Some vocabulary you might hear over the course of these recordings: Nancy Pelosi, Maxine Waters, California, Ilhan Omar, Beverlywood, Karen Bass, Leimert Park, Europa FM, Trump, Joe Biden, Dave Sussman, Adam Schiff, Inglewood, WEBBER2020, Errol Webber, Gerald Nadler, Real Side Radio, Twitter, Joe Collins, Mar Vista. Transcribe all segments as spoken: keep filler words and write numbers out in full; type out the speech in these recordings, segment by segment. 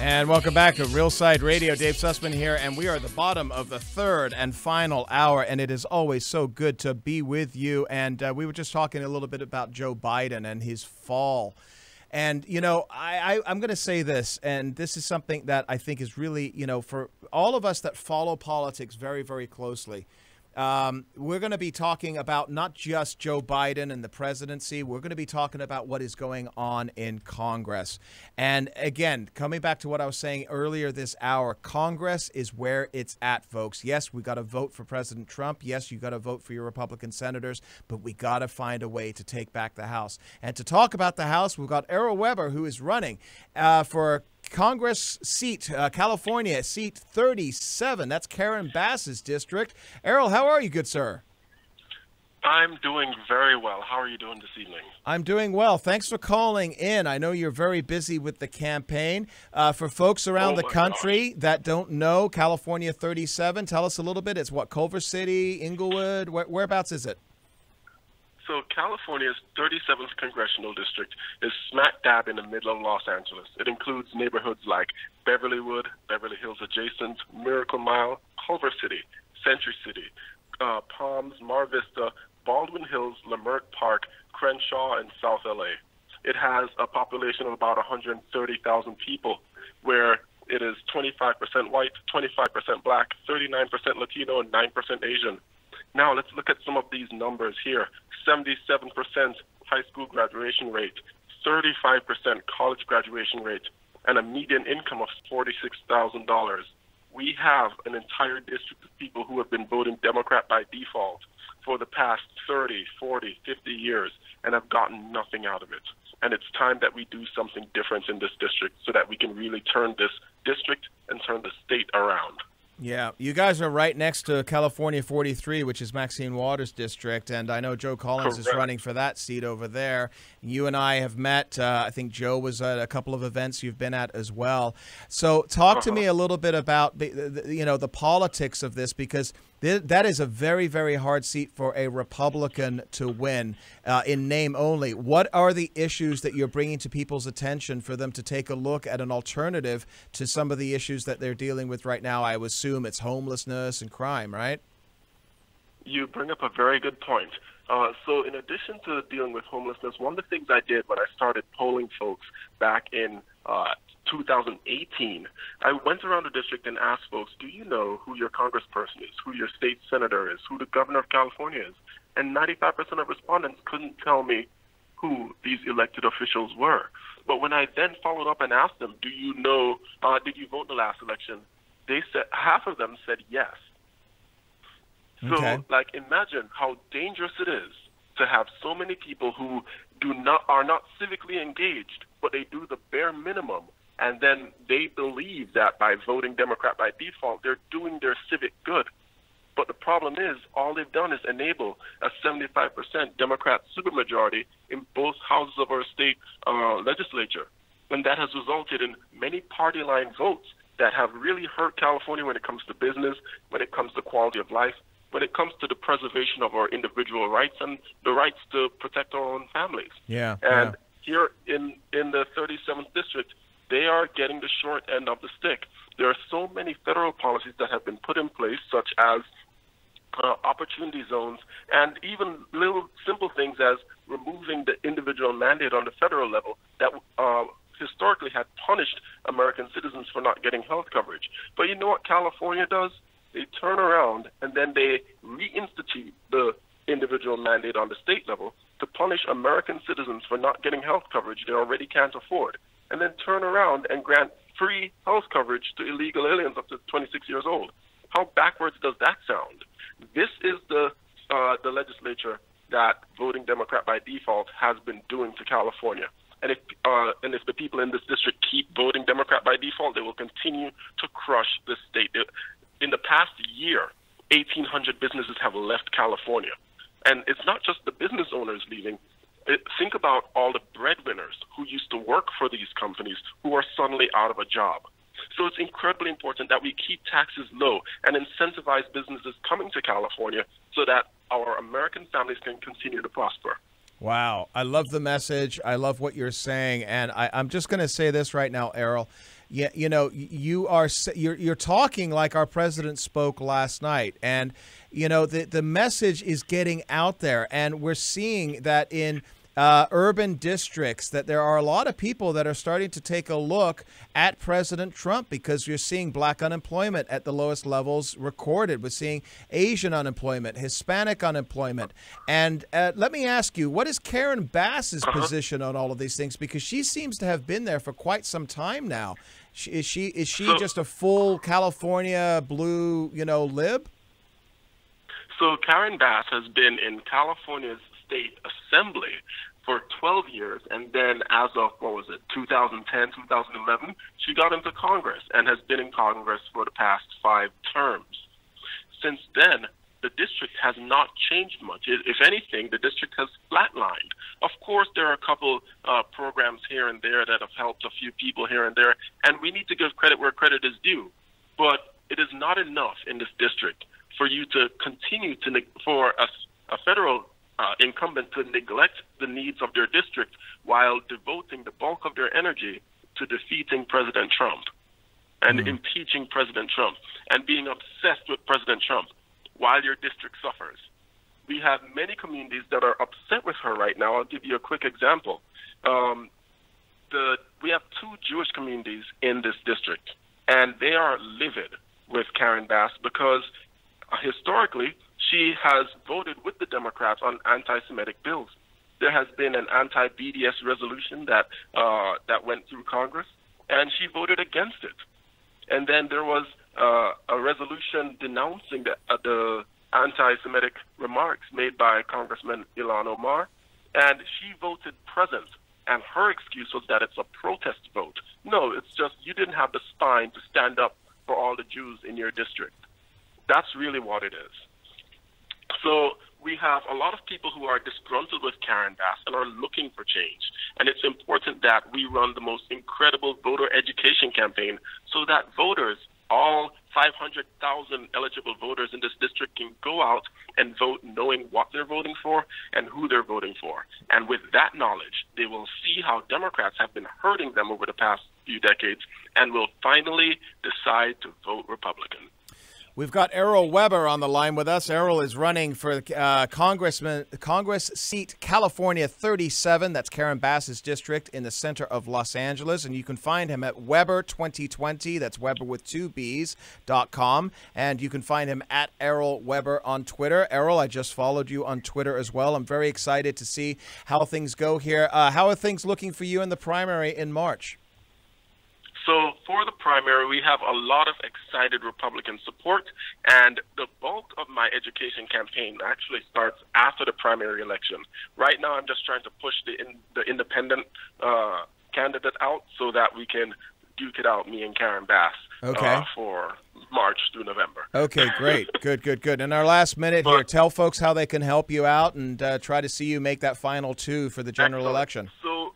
And welcome back to Real Side Radio. Dave Sussman here, and we are at the bottom of the third and final hour, and it is always so good to be with you. And uh, we were just talking a little bit about Joe Biden and his fall. And, you know, I, I, I'm going to say this, and this is something that I think is really, you know, for all of us that follow politics very, very closely, um, we're going to be talking about not just Joe Biden and the presidency. We're going to be talking about what is going on in Congress. And again, coming back to what I was saying earlier this hour, Congress is where it's at, folks. Yes, we got to vote for President Trump. Yes, you got to vote for your Republican senators, but we got to find a way to take back the House. And to talk about the House, we've got Errol Webber, who is running uh, for Congress seat, uh, California seat thirty-seven. That's Karen Bass's district. Errol, how are you, good sir? I'm doing very well. How are you doing this evening? I'm doing well. Thanks for calling in. I know you're very busy with the campaign. Uh, for folks around oh the country God. that don't know, California thirty-seven, tell us a little bit. It's what, Culver City, Inglewood? Where, whereabouts is it? So California's thirty-seventh Congressional District is smack dab in the middle of Los Angeles. It includes neighborhoods like Beverlywood, Beverly Hills adjacent, Miracle Mile, Culver City, Century City, uh, Palms, Mar Vista, Baldwin Hills, Leimert Park, Crenshaw, and South L A. It has a population of about one hundred thirty thousand people, where it is twenty-five percent white, twenty-five percent black, thirty-nine percent Latino, and nine percent Asian. Now let's look at some of these numbers here. seventy-seven percent high school graduation rate, thirty-five percent college graduation rate, and a median income of forty-six thousand dollars. We have an entire district of people who have been voting Democrat by default for the past thirty, forty, fifty years and have gotten nothing out of it. And it's time that we do something different in this district so that we can really turn this district and turn the state around. Yeah, you guys are right next to California forty-three, which is Maxine Waters' district, and I know Joe Collins Correct. is running for that seat over there. You and I have met. Uh, I think Joe was at a couple of events you've been at as well. So talk uh-huh. to me a little bit about the, you know, the politics of this, because th that is a very, very hard seat for a Republican to win uh, in name only. What are the issues that you're bringing to people's attention for them to take a look at an alternative to some of the issues that they're dealing with right now? I assume it's homelessness and crime, right? You bring up a very good point. Uh, so in addition to dealing with homelessness, one of the things I did when I started polling folks back in uh, two thousand eighteen, I went around the district and asked folks, do you know who your congressperson is, who your state senator is, who the governor of California is? And ninety-five percent of respondents couldn't tell me who these elected officials were. But when I then followed up and asked them, do you know, uh, did you vote in the last election? They said, half of them said yes. So, okay. like, imagine how dangerous it is to have so many people who do not are not civically engaged, but they do the bare minimum, and then they believe that by voting Democrat by default, they're doing their civic good. But the problem is, all they've done is enable a seventy-five percent Democrat supermajority in both houses of our state uh, legislature, and that has resulted in many party-line votes that have really hurt California when it comes to business, when it comes to quality of life, when it comes to the preservation of our individual rights and the rights to protect our own families. Yeah. And yeah. here in, in the thirty-seventh District, they are getting the short end of the stick. There are so many federal policies that have been put in place, such as uh, opportunity zones and even little simple things as removing the individual mandate on the federal level that uh, historically had punished American citizens for not getting health coverage. But you know what California does? They turn around and then they reinstitute the individual mandate on the state level to punish American citizens for not getting health coverage they already can't afford, and then turn around and grant free health coverage to illegal aliens up to twenty-six years old. How backwards does that sound? This is the, uh, the legislature that voting Democrat by default has been doing to California. And if, uh, and if the people in this district keep voting Democrat by default, they will continue to crush the state. In the past year, eighteen hundred businesses have left California. And it's not just the business owners leaving. It, think about all the breadwinners who used to work for these companies who are suddenly out of a job. So it's incredibly important that we keep taxes low and incentivize businesses coming to California so that our American families can continue to prosper. Wow. I love the message. I love what you're saying. And I, I'm just going to say this right now, Errol. Yeah, you know, you are you're, you're talking like our president spoke last night. And, you know, the, the message is getting out there. And we're seeing that in uh, urban districts, that there are a lot of people that are starting to take a look at President Trump, because you're seeing black unemployment at the lowest levels recorded. We're seeing Asian unemployment, Hispanic unemployment. And uh, let me ask you, what is Karen Bass's uh-huh. position on all of these things? Because she seems to have been there for quite some time now. She, is she is she so, just a full California blue, you know, lib? So Karen Bass has been in California's state assembly for twelve years, and then as of, what was it, two thousand ten, two thousand eleven, she got into Congress and has been in Congress for the past five terms. Since then, the district has not changed much. If anything, the district has flatlined. Of course, there are a couple uh, programs here and there that have helped a few people here and there, and we need to give credit where credit is due. But it is not enough in this district for you to continue to for a, a federal uh, incumbent to neglect the needs of their district while devoting the bulk of their energy to defeating President Trump and mm-hmm. impeaching President Trump and being obsessed with President Trump while your district suffers. We have many communities that are upset with her right now. I'll give you a quick example. Um, the, we have two Jewish communities in this district, and they are livid with Karen Bass because uh, historically she has voted with the Democrats on anti-Semitic bills. There has been an anti-B D S resolution that, uh, that went through Congress, and she voted against it. And then there was Uh, a resolution denouncing the, uh, the anti-Semitic remarks made by Congressman Ilhan Omar, and she voted present, and her excuse was that it's a protest vote. No, it's just you didn't have the spine to stand up for all the Jews in your district. That's really what it is. So we have a lot of people who are disgruntled with Karen Bass and are looking for change, and it's important that we run the most incredible voter education campaign so that voters, all five hundred thousand eligible voters in this district, can go out and vote knowing what they're voting for and who they're voting for. And with that knowledge, they will see how Democrats have been hurting them over the past few decades and will finally decide to vote Republican. We've got Errol Webber on the line with us. Errol is running for uh, Congressman Congress seat California thirty-seven. That's Karen Bass's district in the center of Los Angeles. And you can find him at Webber twenty twenty. That's Webber with two B's dot com. And you can find him at Errol Webber on Twitter. Errol, I just followed you on Twitter as well. I'm very excited to see how things go here. Uh, how are things looking for you in the primary in March? So for the primary, we have a lot of excited Republican support, and the bulk of my education campaign actually starts after the primary election. Right now, I'm just trying to push the, in, the independent uh, candidate out so that we can duke it out, me and Karen Bass, okay. uh, for March through November. Okay, great. Good, good, good. In our last minute but, here, tell folks how they can help you out and uh, try to see you make that final two for the general excellent. election. So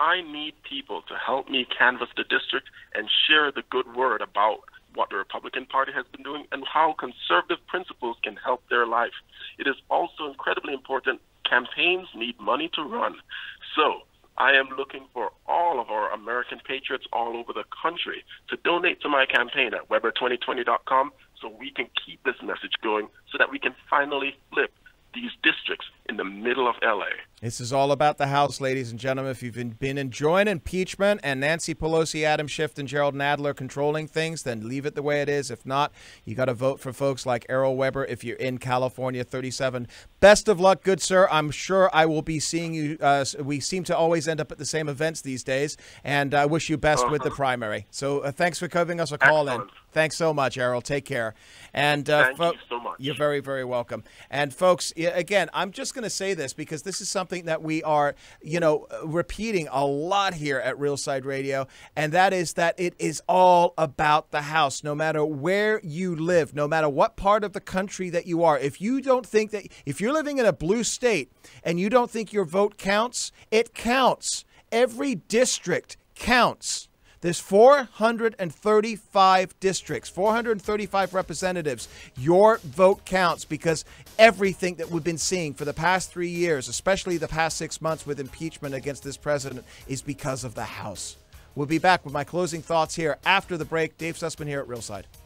I need people to help me canvass the district and share the good word about what the Republican Party has been doing and how conservative principles can help their life. It is also incredibly important. Campaigns need money to run. So I am looking for all of our American patriots all over the country to donate to my campaign at Webber twenty twenty dot com so we can keep this message going so that we can finally flip these districts in the middle of L A. This is all about the House, ladies and gentlemen. If you've been, been enjoying impeachment and Nancy Pelosi, Adam Schiff, and Gerald Nadler controlling things, then leave it the way it is. If not, you got to vote for folks like Errol Webber if you're in California thirty-seven. Best of luck, good sir. I'm sure I will be seeing you. Uh, we seem to always end up at the same events these days, and I wish you best uh-huh. with the primary. So uh, thanks for giving us a call Excellent. in. Thanks so much, Errol. Take care. And uh, Thank you so much. You're very, very welcome. And folks, again, I'm just going to say this because this is something that we are, you know, repeating a lot here at Real Side Radio, and that is that it is all about the House. No matter where you live, no matter what part of the country that you are, if you don't think that, if you're living in a blue state and you don't think your vote counts, it counts. Every district counts. There's four hundred thirty-five districts, four hundred thirty-five representatives. Your vote counts because everything that we've been seeing for the past three years, especially the past six months with impeachment against this president, is because of the House. We'll be back with my closing thoughts here after the break. Dave Sussman here at Real Side.